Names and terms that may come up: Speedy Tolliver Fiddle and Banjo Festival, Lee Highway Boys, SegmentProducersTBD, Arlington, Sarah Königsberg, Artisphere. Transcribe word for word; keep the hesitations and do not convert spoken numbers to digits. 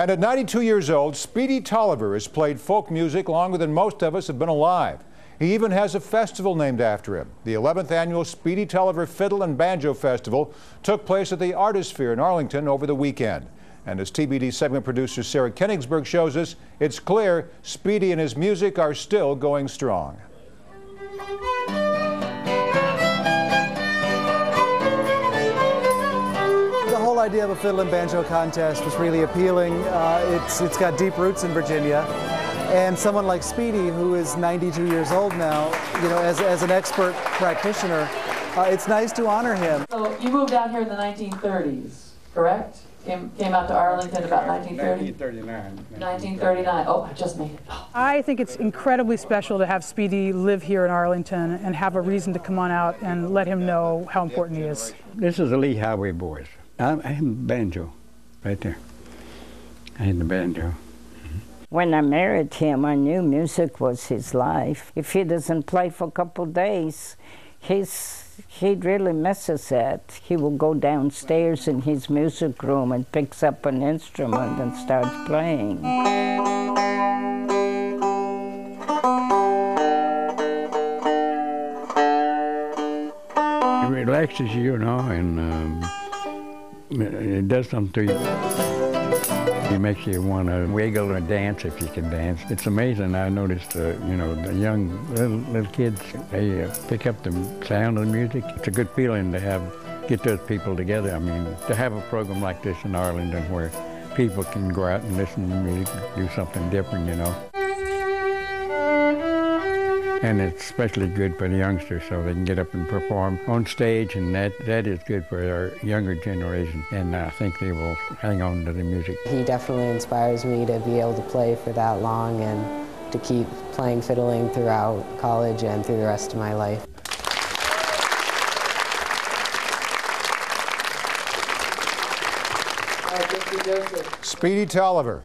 And at ninety-two years old, Speedy Tolliver has played folk music longer than most of us have been alive. He even has a festival named after him. The eleventh annual Speedy Tolliver Fiddle and Banjo Festival took place at the Artisphere in Arlington over the weekend. And as T B D segment producer Sarah Königsberg shows us, it's clear Speedy and his music are still going strong. The idea of a fiddle and banjo contest was really appealing. Uh, it's, it's got deep roots in Virginia, and someone like Speedy, who is ninety-two years old now, you know, as, as an expert practitioner, uh, it's nice to honor him. So you moved out here in the nineteen thirties, correct? Came, came out to Arlington about nineteen thirty? nineteen thirty-nine. nineteen thirty-nine. Oh, I just made it. Oh. I think it's incredibly special to have Speedy live here in Arlington and have a reason to come on out and let him know how important he is. This is the Lee Highway Boys. I'm, I'm banjo, right there. I had the banjo. When I married him, I knew music was his life. If he doesn't play for a couple days, he's, he really misses it. He will go downstairs in his music room and picks up an instrument and starts playing. It relaxes you, you know, and. Um, It does something to you. It makes you want to wiggle or dance if you can dance. It's amazing. I noticed, uh, you know, the young little, little kids, they uh, pick up the sound of the music. It's a good feeling to have, get those people together. I mean, to have a program like this in Arlington where people can go out and listen to music and do something different, you know. And it's especially good for the youngsters so they can get up and perform on stage, and that, that is good for our younger generation, and I think they will hang on to the music. He definitely inspires me to be able to play for that long and to keep playing fiddling throughout college and through the rest of my life. Speedy Tolliver.